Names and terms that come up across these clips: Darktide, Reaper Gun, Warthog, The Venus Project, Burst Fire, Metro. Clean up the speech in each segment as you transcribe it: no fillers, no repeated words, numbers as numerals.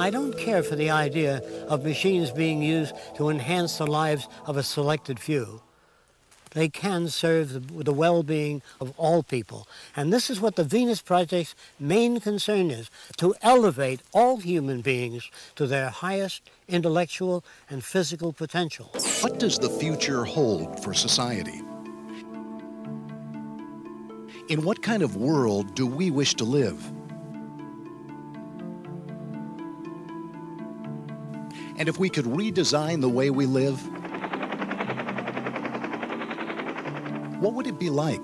I don't care for the idea of machines being used to enhance the lives of a selected few. They can serve the well-being of all people. And this is what the Venus Project's main concern is, to elevate all human beings to their highest intellectual and physical potential. What does the future hold for society? In what kind of world do we wish to live? And if we could redesign the way we live, what would it be like?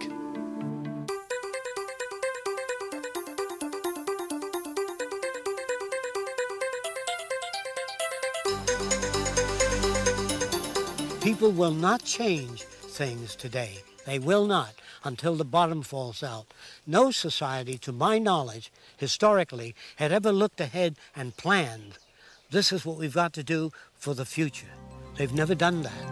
People will not change things today. They will not until the bottom falls out. No society, to my knowledge, historically, had ever looked ahead and planned. This is what we've got to do for the future. They've never done that.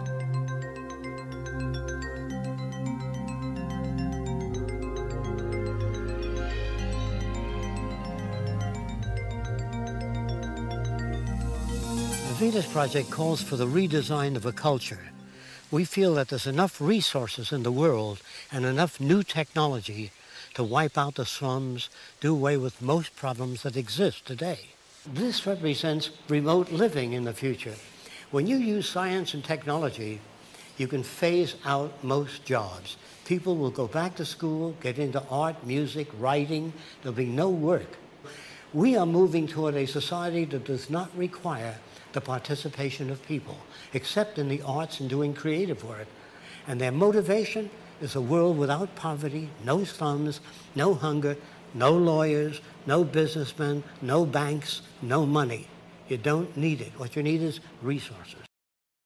The Venus Project calls for the redesign of a culture. We feel that there's enough resources in the world and enough new technology to wipe out the slums, do away with most problems that exist today. This represents remote living in the future. When you use science and technology, you can phase out most jobs. People will go back to school, get into art, music, writing. There'll be no work. We are moving toward a society that does not require the participation of people, except in the arts and doing creative work. And their motivation is a world without poverty, no slums, no hunger, no lawyers, no businessmen, no banks, no money. You don't need it. What you need is resources.